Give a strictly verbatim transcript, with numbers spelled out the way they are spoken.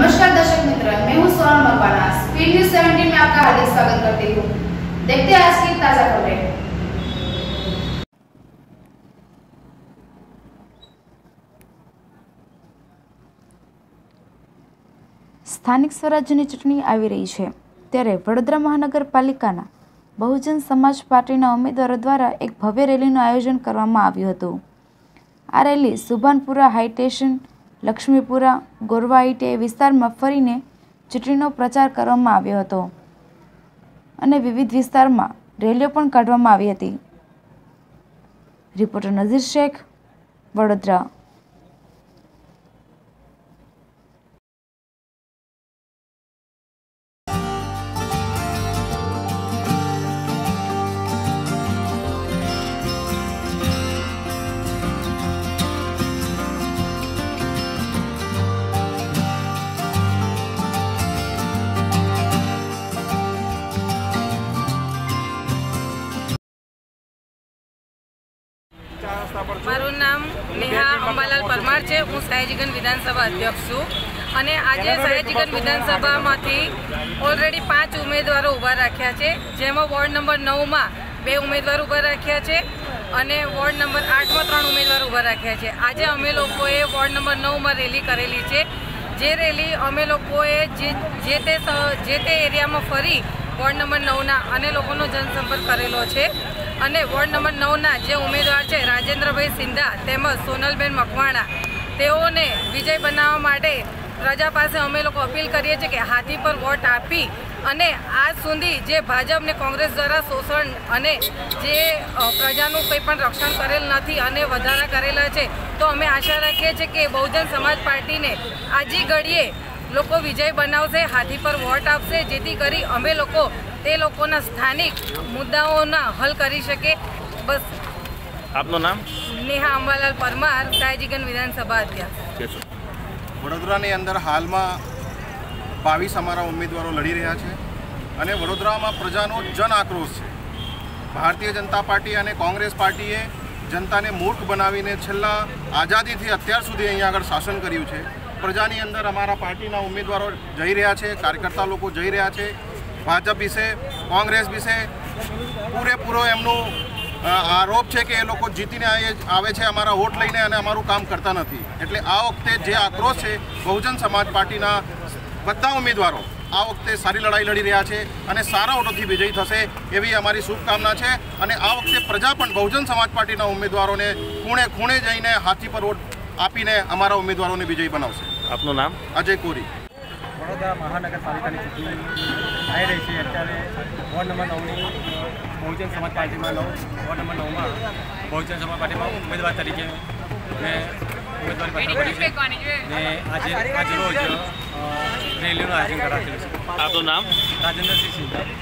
नमस्कार दर्शक मित्र, मैं हूँ सुभानपुरा। स्पीड न्यूज सत्रह में आपका हार्दिक स्वागत करती हूँ। देखते हैं आज की ताजा खबरें। स्थानिक स्वराज्यની ચૂંટણી આવી રહી છે ત્યારે વડોદરા મહાનગરપાલિકાના બહુજન સમાજ પાર્ટીના ઉમેદવારો દ્વારા એક ભવ્ય રેલીનું આયોજન કરવામાં આવ્યું હતું। આ rally Subhanpura high station, Laxmipura, Gorwa ITI વિસ્તારમાં ફરીને ચૂંટણીનો પ્રચાર કરવામાં આવ્યો હતો અને વિવિધ વિસ્તારમાં રેલીઓ પણ કાઢવામાં આવી હતી। રિપોર્ટર નઝીર શેખ, વડોદરા। મારું નામ નેહા અંબાલાલ પરમાર છે। હું સયાજીગંજ વિધાનસભા અધ્યક્ષ છું અને આજે સયાજીગંજ વિધાનસભામાંથી ઓલરેડી પાંચ ઉમેદવારો ઊભા રાખ્યા છે, જેમાં વોર્ડ નંબર નવમાં બે ઉમેદવાર ઊભા રાખ્યા છે અને વોર્ડ નંબર આઠમાં ત્રણ ઉમેદવાર ઊભા રાખ્યા છે। આજે અમે લોકોએ વોર્ડ નંબર નવમાં રેલી કરેલી છે, જે રેલી અમે લોકોએ જે જે તે જે તે એરિયામાં ફરી વોર્ડ નંબર નવના અને લોકોનો જનસંપર્ક કરેલો છે અને વોર્ડ નંબર નવના જે ઉમેદવાર છે રાજેન્દ્રભાઈ સિંધા તેમજ સોનલબેન મકવાણા, તેઓને વિજય બનાવવા માટે પ્રજા પાસે અમે લોકો અપીલ કરીએ છીએ કે હાથી પર વોટ આપી અને આજ સુધી જે ભાજપને કોંગ્રેસ દ્વારા શોષણ અને જે પ્રજાનું કંઈ પણ રક્ષણ કરેલ નથી અને વધારા કરેલા છે, તો અમે આશા રાખીએ છીએ કે બહુજન સમાજ પાર્ટીને આજી ઘડીએ લોકો વિજય બનાવશે, હાથી પર વોટ આપશે, જેથી કરી અમે લોકો તે લોકોના સ્થાનિક મુદ્દાઓના હલ કરી શકે। બસ। આપનું નામ? નેહા અંબાલાલ પરમાર, સયાજીગંજ વિધાનસભા અધ્યક્ષ। વડોદરાની અંદર હાલમાં બાવીસ અમારા ઉમેદવારો લડી રહ્યા છે અને વડોદરામાં પ્રજાનો જન આક્રોશ છે। ભારતીય જનતા પાર્ટી અને કોંગ્રેસ પાર્ટીએ જનતાને મૂર્ખ બનાવીને છેલ્લા આઝાદીથી અત્યાર સુધી અહીંયા આગળ શાસન કર્યું છે। પ્રજાની અંદર અમારા પાર્ટીના ઉમેદવારો જઈ રહ્યા છે, કાર્યકર્તા લોકો જઈ રહ્યા છે। ભાજપ વિશે, કોંગ્રેસ વિશે પૂરેપૂરો એમનો આરોપ છે કે એ લોકો જીતીને આવે છે, અમારા વોટ લઈને, અને અમારું કામ કરતા નથી। એટલે આ વખતે જે આક્રોશ છે, બહુજન સમાજ પાર્ટીના બધા ઉમેદવારો આ વખતે સારી લડાઈ લડી રહ્યા છે અને સારા વોટોથી વિજય થશે એવી અમારી શુભકામના છે। અને આ વખતે પ્રજા પણ બહુજન સમાજ પાર્ટીના ઉમેદવારોને ખૂણે ખૂણે જઈને હાથી પર વોટ આપીને અમારા ઉમેદવારોને વિજય બનાવશે। આપનું નામ? અજય કોરી। વડોદરા મહાનગરપાલિકાની ચૂંટણી આવી રહી છે। અત્યારે વોર્ડ નંબર નવની બહુજન સમાજ પાર્ટીમાં નવ વોર્ડ નંબર નવમાં બહુજન સમાજ પાર્ટીમાં ઉમેદવાર તરીકે મેં ઉમેદવારી પત્ર ભરી છે ને આજે આજરોજ રેલીનું આયોજન કરાયેલું છે। આપનું નામ? રાજેન્દ્રસિંહ સિંધા।